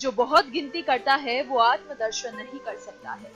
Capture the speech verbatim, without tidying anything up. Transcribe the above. जो बहुत गिनती करता है वो आत्मदर्शन नहीं कर सकता है।